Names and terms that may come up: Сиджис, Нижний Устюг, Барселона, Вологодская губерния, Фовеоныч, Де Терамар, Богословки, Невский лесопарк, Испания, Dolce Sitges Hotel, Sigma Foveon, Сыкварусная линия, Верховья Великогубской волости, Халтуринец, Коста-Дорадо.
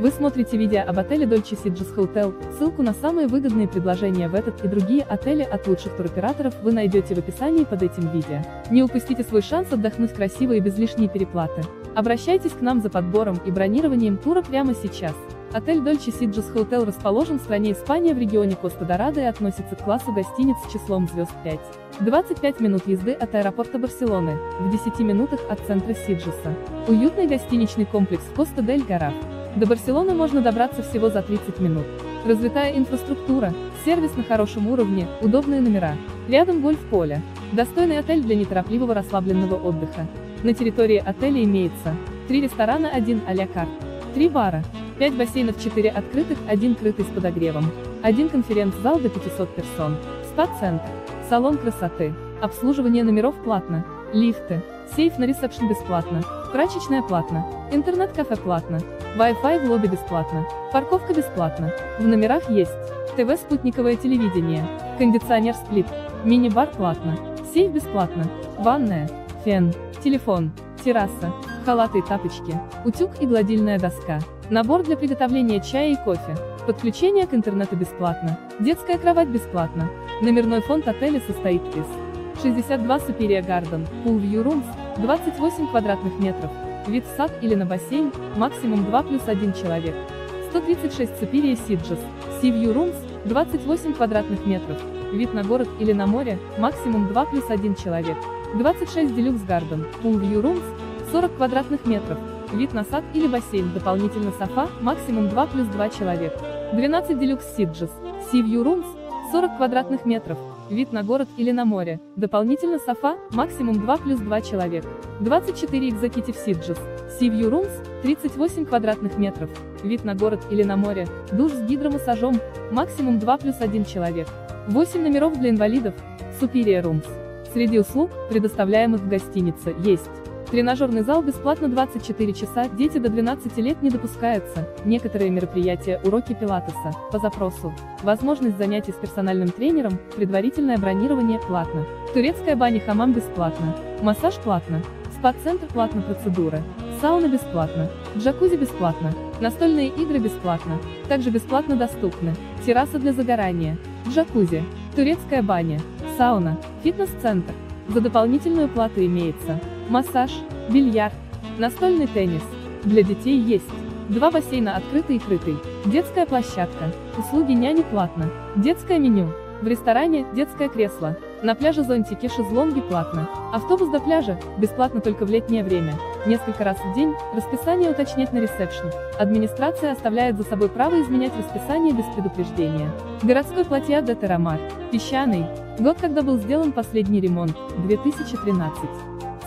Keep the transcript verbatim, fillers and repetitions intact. Вы смотрите видео об отеле Dolce Sitges Hotel, ссылку на самые выгодные предложения в этот и другие отели от лучших туроператоров вы найдете в описании под этим видео. Не упустите свой шанс отдохнуть красиво и без лишней переплаты. Обращайтесь к нам за подбором и бронированием тура прямо сейчас. Отель Dolce Sitges Hotel расположен в стране Испания в регионе Коста-Дорадо и относится к классу гостиниц с числом звезд пять. двадцать пять минут езды от аэропорта Барселоны, в десяти минутах от центра Сиджиса. Уютный гостиничный комплекс Коста-дель-Гараф. До Барселоны можно добраться всего за тридцать минут. Развитая инфраструктура, сервис на хорошем уровне, удобные номера. Рядом гольф-поле. Достойный отель для неторопливого расслабленного отдыха. На территории отеля имеется три ресторана, один а-ля карт, три бара, пять бассейнов, четыре открытых, один крытый с подогревом, один конференц-зал до пятисот персон, спа-центр, салон красоты, обслуживание номеров платно, лифты, сейф на ресепшн бесплатно, прачечная платно, интернет-кафе платно, Wi-Fi в лобби бесплатно, парковка бесплатно, в номерах есть ТВ, спутниковое телевидение, кондиционер сплит, мини-бар платно, сейф бесплатно, ванная, фен, телефон, терраса, халаты и тапочки, утюг и гладильная доска, набор для приготовления чая и кофе, подключение к интернету бесплатно, детская кровать бесплатно. Номерной фонд отеля состоит из шестьдесят два Superior Garden, Pool View Rooms, двадцать восемь квадратных метров, вид в сад или на бассейн, максимум два плюс один человек, сто тридцать шесть Superior Sitges, Sea View Rooms, двадцать восемь квадратных метров, вид на город или на море, максимум два плюс один человек, двадцать шесть Deluxe Garden, Pool View Rooms, сорок квадратных метров, вид на сад или бассейн, дополнительно софа, максимум два плюс два человек, двенадцать Deluxe Sitges, Sea View Rooms, сорок квадратных метров, вид на город или на море, дополнительно софа, максимум два плюс два человек, двадцать четыре Executive Sitges, Sea View Rooms, тридцать восемь квадратных метров, вид на город или на море, душ с гидромассажом, максимум два плюс один человек, восемь номеров для инвалидов, Superior Rooms. Среди услуг, предоставляемых в гостинице, есть тренажерный зал бесплатно двадцать четыре часа, дети до двенадцати лет не допускаются, некоторые мероприятия, уроки пилатеса, по запросу, возможность занятий с персональным тренером, предварительное бронирование, платно, турецкая баня, хамам бесплатно, массаж платно, спа-центр платно, процедуры, сауна бесплатно, джакузи бесплатно, настольные игры бесплатно, также бесплатно доступны терраса для загорания, джакузи, турецкая баня, сауна, фитнес-центр. За дополнительную плату имеется массаж, бильярд, настольный теннис. Для детей есть два бассейна, открытый и крытый, детская площадка, услуги няни платно, детское меню, в ресторане детское кресло, на пляже зонтики, шезлонги платно, автобус до пляжа бесплатно только в летнее время, несколько раз в день, расписание уточнять на ресепшн. Администрация оставляет за собой право изменять расписание без предупреждения. Городской платье Де Терамар, песчаный, год, когда был сделан последний ремонт, две тысячи тринадцатый.